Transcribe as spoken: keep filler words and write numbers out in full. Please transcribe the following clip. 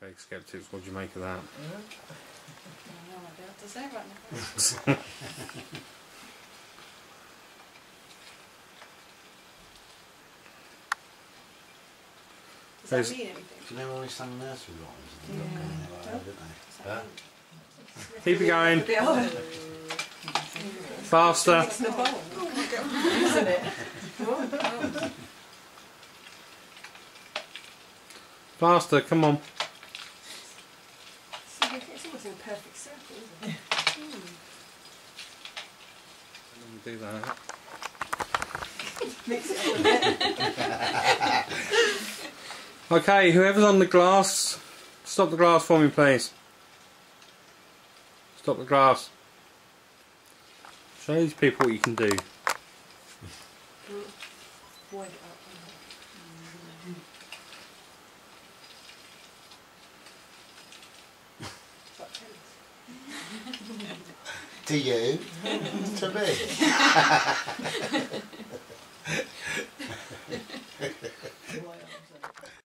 Okay, skeptics, what do you make of that? I don't know what to say right now. Does that mean anything? They always sang nursery rhymes, didn't they? Huh? Keep it going. Faster. Faster, come on. It's almost in a perfect circle, isn't it? Mm. Do that. Mix it up a bit. Okay, whoever's on the glass, stop the glass for me, please. Stop the glass. Show these people what you can do. To you, to me.